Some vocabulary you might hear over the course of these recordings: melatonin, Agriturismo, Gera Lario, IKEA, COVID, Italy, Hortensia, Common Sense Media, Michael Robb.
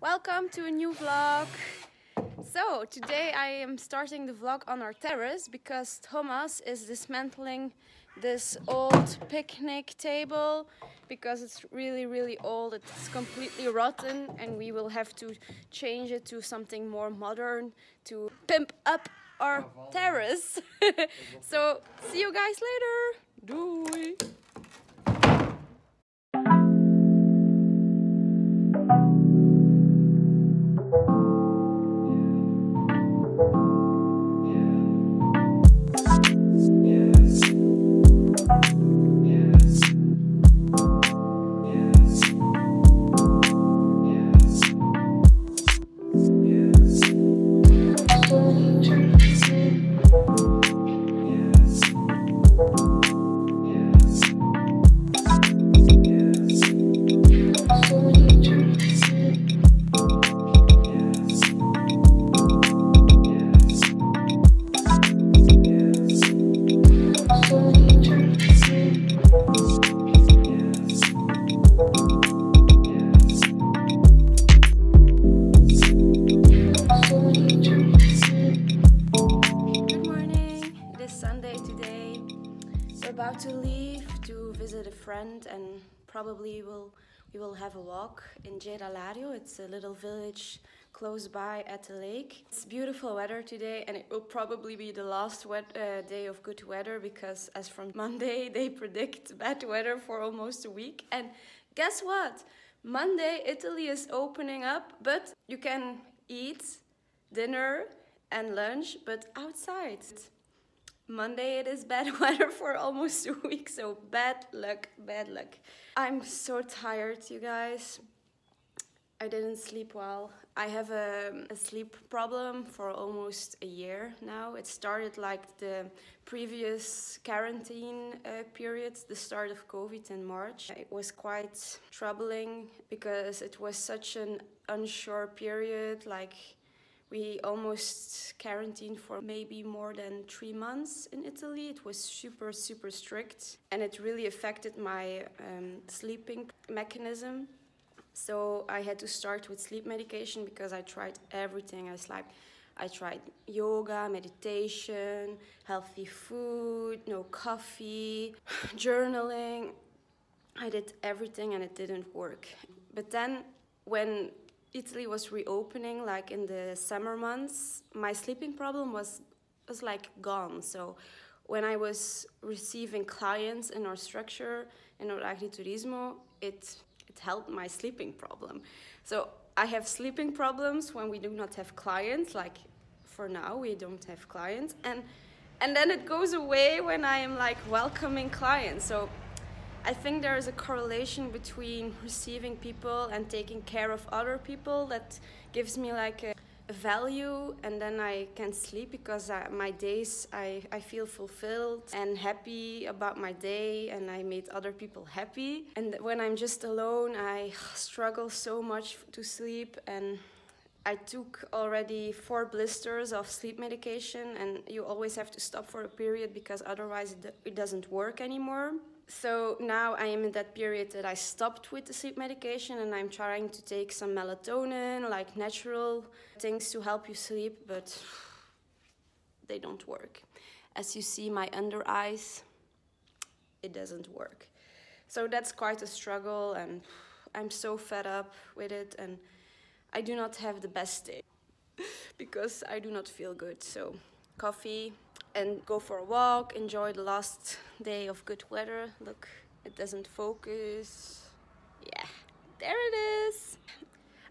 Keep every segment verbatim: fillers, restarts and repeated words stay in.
Welcome to a new vlog. So today I am starting the vlog on our terrace because Thomas is dismantling this old picnic table because it's really really old. It's completely rotten and we will have to change it to something more modern to pimp up our terrace. So see you guys later. Doei. And probably we'll, we will have a walk in Gera Lario. It's a little village close by at the lake. It's beautiful weather today and it will probably be the last wet, uh, day of good weather because as from Monday they predict bad weather for almost a week. And guess what? Monday Italy is opening up, but you can eat dinner and lunch but outside. Monday it is bad weather for almost a week, so bad luck, bad luck. I'm so tired, you guys. I didn't sleep well. I have a, a sleep problem for almost a year now. It started like the previous quarantine uh, period, the start of COVID in March. It was quite troubling because it was such an unsure period, like we almost quarantined for maybe more than three months in Italy. It was super, super strict and it really affected my um, sleeping mechanism. So I had to start with sleep medication because I tried everything. I slept. I tried yoga, meditation, healthy food, no coffee, journaling. I did everything and it didn't work. But then when Italy was reopening, like in the summer months, my sleeping problem was was like gone. So when I was receiving clients in our structure, in our Agriturismo, it it helped my sleeping problem. So I have sleeping problems when we do not have clients, like for now we don't have clients, and and then it goes away when I am like welcoming clients. So I think there is a correlation between receiving people and taking care of other people that gives me like a, a value, and then I can sleep because I, my days I, I feel fulfilled and happy about my day and I made other people happy. And when I'm just alone I struggle so much to sleep, and I took already four blisters of sleep medication, and you always have to stop for a period because otherwise it, it doesn't work anymore. So now I am in that period that I stopped with the sleep medication and I'm trying to take some melatonin, like natural things to help you sleep, but they don't work. As you see my under eyes, it doesn't work. So that's quite a struggle and I'm so fed up with it, and I do not have the best day because I do not feel good. So coffee and go for a walk, enjoy the last day of good weather. Look, it doesn't focus. Yeah, there it is.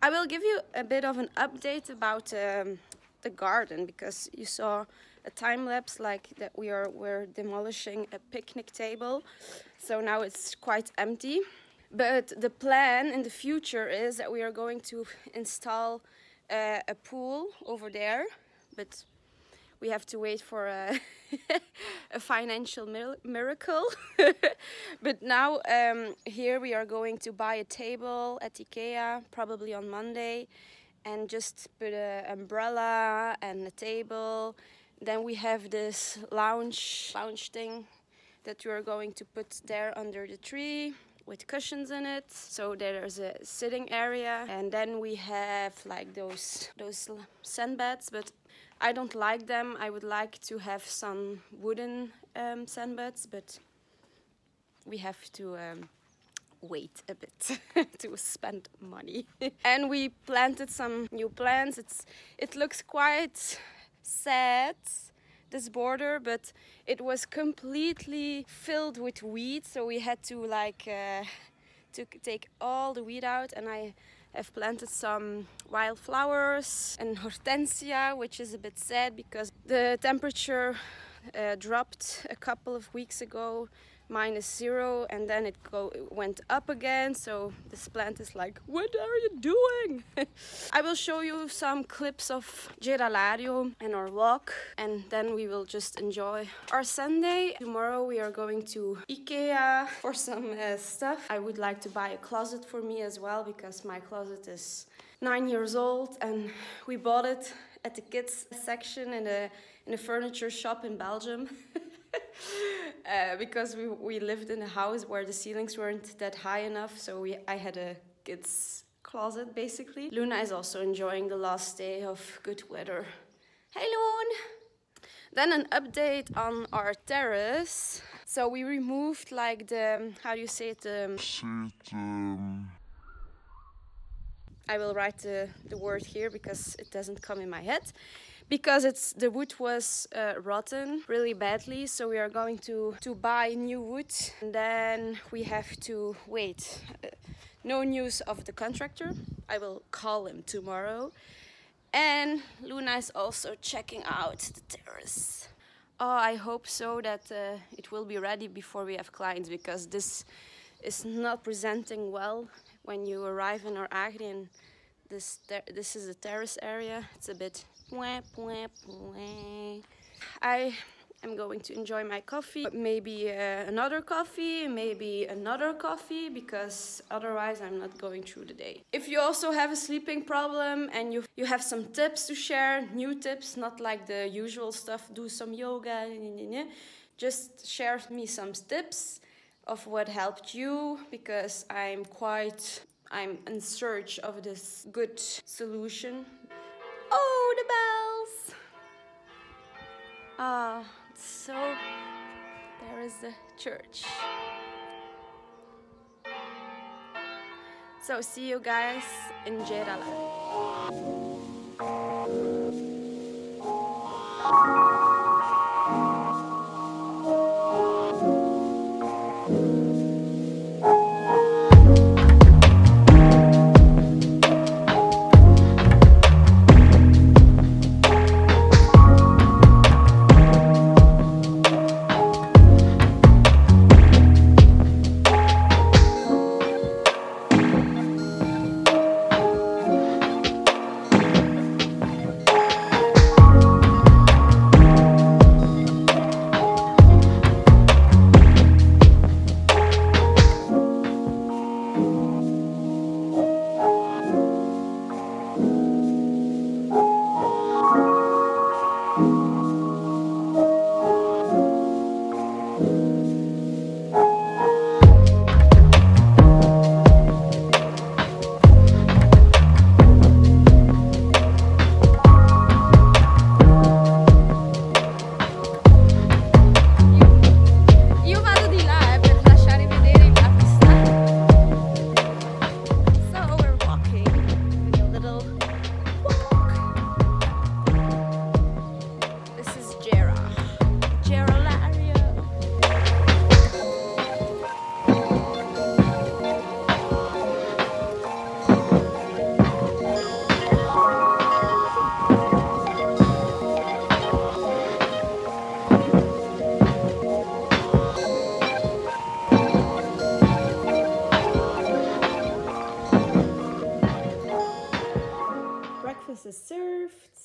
I will give you a bit of an update about um, the garden because you saw a time lapse like that we are we're demolishing a picnic table. So now it's quite empty. But the plan in the future is that we are going to install uh, a pool over there, but we have to wait for a, a financial miracle. But now um, here we are going to buy a table at IKEA, probably on Monday, and just put an umbrella and a table. Then we have this lounge, lounge thing that we are going to put there under the tree. with cushions in it. So there's a sitting area, and then we have like those those sand beds, but I don't like them. I would like to have some wooden um, sand beds, but we have to um, wait a bit to spend money. And we planted some new plants. It's it looks quite sad, this border, but it was completely filled with weeds, so we had to like uh, to take all the weed out. And I have planted some wildflowers and hortensia, which is a bit sad because the temperature uh, dropped a couple of weeks ago, minus zero, and then it go it went up again, so this plant is like, what are you doing? I will show you some clips of Gera Lario and our walk, and then we will just enjoy our Sunday. Tomorrow we are going to IKEA for some uh, stuff. I would like to buy a closet for me as well, because my closet is nine years old, and we bought it at the kids section in a in a furniture shop in Belgium. Uh, because we, we lived in a house where the ceilings weren't that high enough, so we, I had a kids' closet, basically. Luna is also enjoying the last day of good weather. Hey, Luna! Then an update on our terrace. So we removed, like, the... how do you say it? The... I will write the, the word here because it doesn't come in my head. Because it's the wood was uh, rotten really badly, so we are going to to buy new wood, and then we have to wait. Uh, no news of the contractor. I will call him tomorrow. And Luna is also checking out the terrace. Oh, I hope so that uh, it will be ready before we have clients, because this is not presenting well when you arrive in our Agri. And this this is the terrace area. It's a bit. I am going to enjoy my coffee, maybe uh, another coffee, maybe another coffee, because otherwise I'm not going through the day. If you also have a sleeping problem and you, you have some tips to share, new tips, not like the usual stuff, do some yoga, just share with me some tips of what helped you, because I'm quite, I'm in search of this good solution. Oh, the bells! Ah, oh, so there is the church. So see you guys in Gera Lario.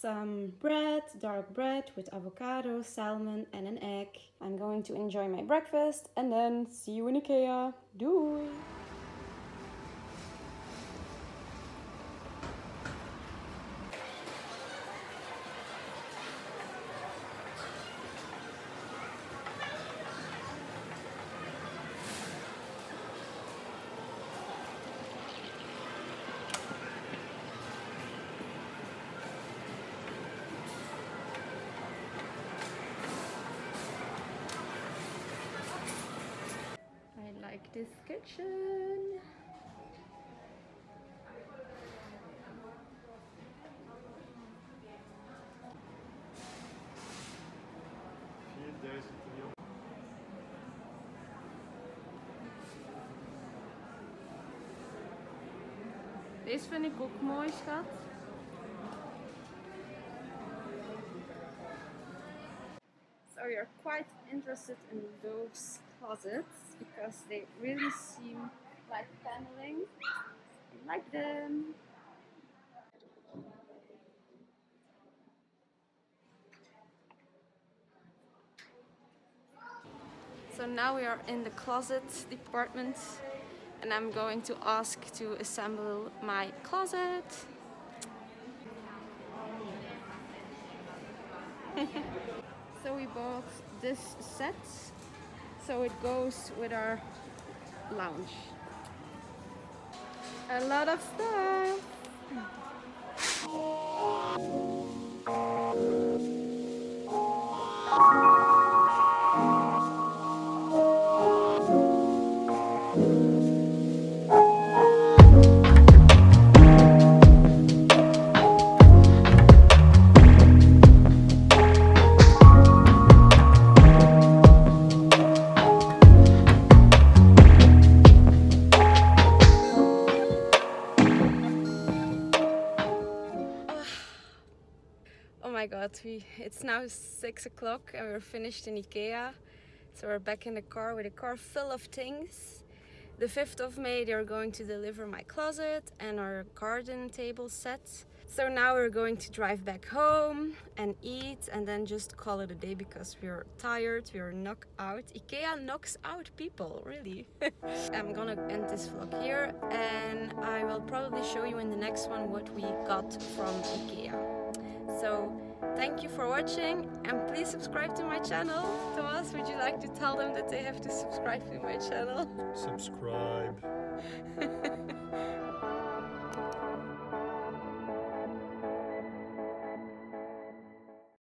Some bread, dark bread with avocado, salmon and an egg. I'm going to enjoy my breakfast and then see you in IKEA. Doei! his kitchen. Deze vind ik ook mooi, schat. So you're quite interested in those closets because they really seem like paneling. I like them. So now we are in the closet department and I'm going to ask to assemble my closet. So we bought this set, so it goes with our lounge. A lot of stuff! Oh my god, we, it's now six o'clock and we're finished in IKEA. So we're back in the car with a car full of things. The fifth of May they're going to deliver my closet and our garden table set. So now we're going to drive back home and eat and then just call it a day because we're tired, we're knocked out. IKEA knocks out people, really. I'm gonna end this vlog here and I will probably show you in the next one what we got from IKEA. So thank you for watching and please subscribe to my channel. Thomas, would you like to tell them that they have to subscribe to my channel? Subscribe!